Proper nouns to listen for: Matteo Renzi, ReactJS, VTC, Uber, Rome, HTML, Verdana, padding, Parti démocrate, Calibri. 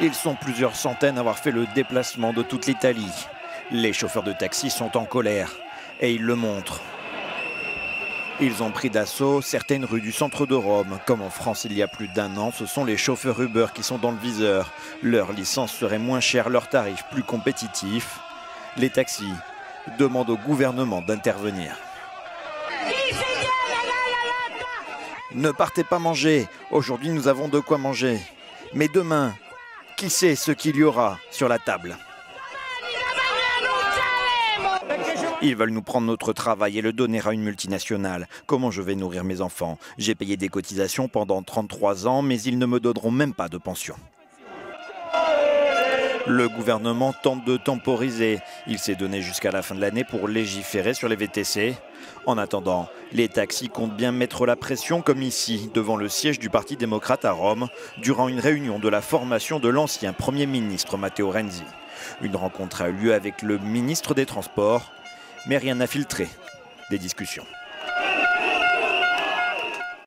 Ils sont plusieurs centaines à avoir fait le déplacement de toute l'Italie. Les chauffeurs de taxi sont en colère et ils le montrent. Ils ont pris d'assaut certaines rues du centre de Rome. Comme en France il y a plus d'un an, ce sont les chauffeurs Uber qui sont dans le viseur. Leur licence serait moins chère, leurs tarifs plus compétitifs. Les taxis demandent au gouvernement d'intervenir. Ne partez pas manger. Aujourd'hui, nous avons de quoi manger. Mais demain, qui sait ce qu'il y aura sur la table ? Ils veulent nous prendre notre travail et le donner à une multinationale. Comment je vais nourrir mes enfants? J'ai payé des cotisations pendant 33 ans, mais ils ne me donneront même pas de pension. Le gouvernement tente de temporiser. Il s'est donné jusqu'à la fin de l'année pour légiférer sur les VTC. En attendant, les taxis comptent bien mettre la pression, comme ici, devant le siège du Parti démocrate à Rome, durant une réunion de la formation de l'ancien Premier ministre Matteo Renzi. Une rencontre a eu lieu avec le ministre des Transports, mais rien n'a filtré des discussions.